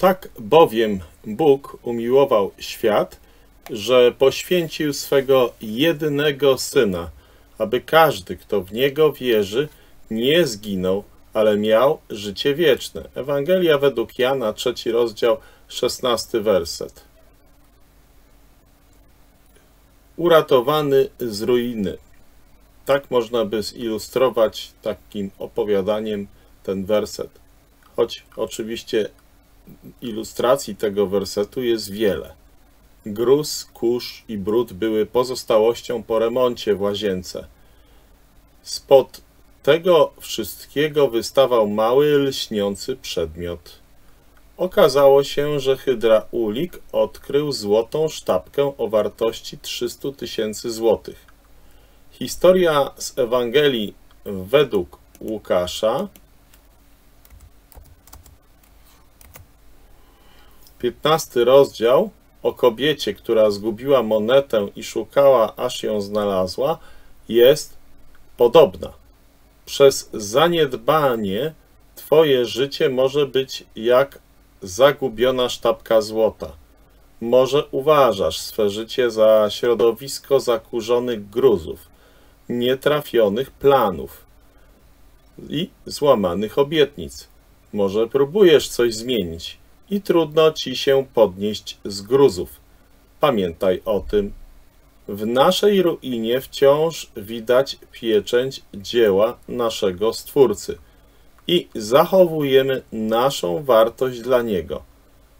Tak bowiem Bóg umiłował świat, że poświęcił swego jedynego Syna, aby każdy, kto w Niego wierzy, nie zginął, ale miał życie wieczne. Ewangelia według Jana, 3 rozdział, 16 werset. Uratowany z ruiny. Tak można by zilustrować takim opowiadaniem ten werset. Choć oczywiście ilustracji tego wersetu jest wiele. Gruz, kurz i brud były pozostałością po remoncie w łazience. Spod tego wszystkiego wystawał mały, lśniący przedmiot. Okazało się, że hydraulik odkrył złotą sztabkę o wartości 300 000 złotych. Historia z Ewangelii według Łukasza, 15 rozdział, o kobiecie, która zgubiła monetę i szukała, aż ją znalazła, jest podobna. Przez zaniedbanie twoje życie może być jak zagubiona sztabka złota. Może uważasz swe życie za środowisko zakurzonych gruzów, nietrafionych planów i złamanych obietnic. Może próbujesz coś zmienić i trudno ci się podnieść z gruzów. Pamiętaj o tym. W naszej ruinie wciąż widać pieczęć dzieła naszego Stwórcy i zachowujemy naszą wartość dla Niego.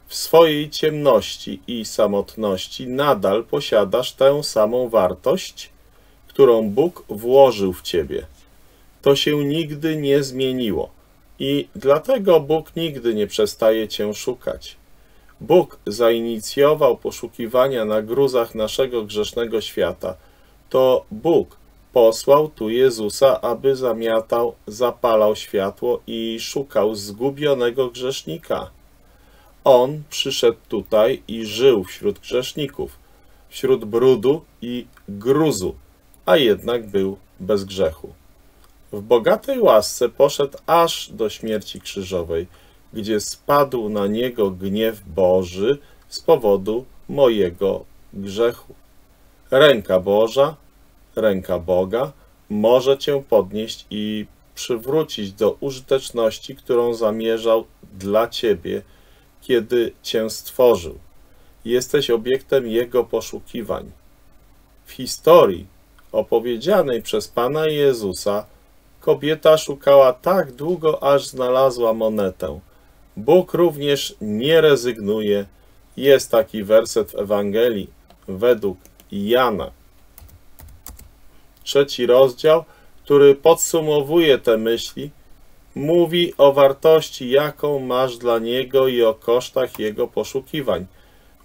W swojej ciemności i samotności nadal posiadasz tę samą wartość, którą Bóg włożył w ciebie. To się nigdy nie zmieniło i dlatego Bóg nigdy nie przestaje cię szukać. Bóg zainicjował poszukiwania na gruzach naszego grzesznego świata. To Bóg posłał tu Jezusa, aby zamiatał, zapalał światło i szukał zgubionego grzesznika. On przyszedł tutaj i żył wśród grzeszników, wśród brudu i gruzu, a jednak był bez grzechu. W bogatej łasce poszedł aż do śmierci krzyżowej, gdzie spadł na niego gniew Boży z powodu mojego grzechu. Ręka Boża, ręka Boga może cię podnieść i przywrócić do użyteczności, którą zamierzał dla ciebie, kiedy cię stworzył. Jesteś obiektem Jego poszukiwań. W historii opowiedzianej przez Pana Jezusa kobieta szukała tak długo, aż znalazła monetę. Bóg również nie rezygnuje. Jest taki werset w Ewangelii według Jana, 3 rozdział, który podsumowuje te myśli. Mówi o wartości, jaką masz dla Niego i o kosztach Jego poszukiwań.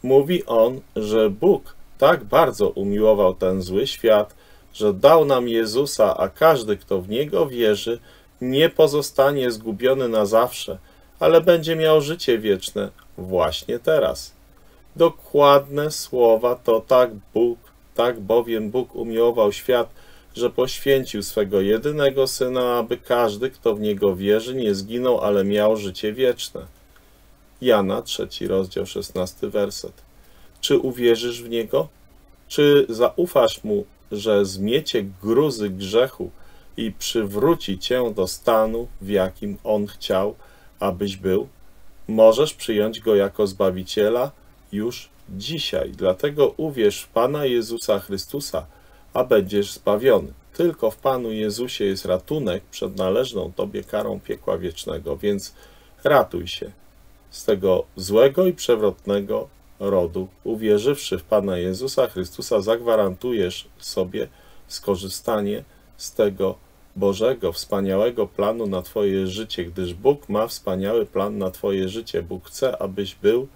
Mówi on, że Bóg tak bardzo umiłował ten zły świat, że dał nam Jezusa, a każdy, kto w Niego wierzy, nie pozostanie zgubiony na zawsze, ale będzie miał życie wieczne właśnie teraz. Dokładne słowa to tak bowiem Bóg umiłował świat, że poświęcił swego jedynego Syna, aby każdy, kto w Niego wierzy, nie zginął, ale miał życie wieczne. Jana, 3 rozdział, 16 werset. Czy uwierzysz w Niego? Czy zaufasz Mu, że zmiecie gruzy grzechu i przywróci cię do stanu, w jakim On chciał, abyś był? Możesz przyjąć Go jako Zbawiciela już dzisiaj. Dlatego uwierz w Pana Jezusa Chrystusa, a będziesz zbawiony. Tylko w Panu Jezusie jest ratunek przed należną tobie karą piekła wiecznego, więc ratuj się z tego złego i przewrotnego rodu. Uwierzywszy w Pana Jezusa Chrystusa, zagwarantujesz sobie skorzystanie z tego Bożego, wspaniałego planu na twoje życie, gdyż Bóg ma wspaniały plan na twoje życie. Bóg chce, abyś był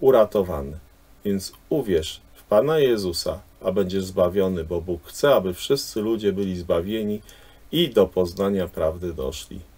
uratowany, więc uwierz w Pana Jezusa, a będziesz zbawiony, bo Bóg chce, aby wszyscy ludzie byli zbawieni i do poznania prawdy doszli.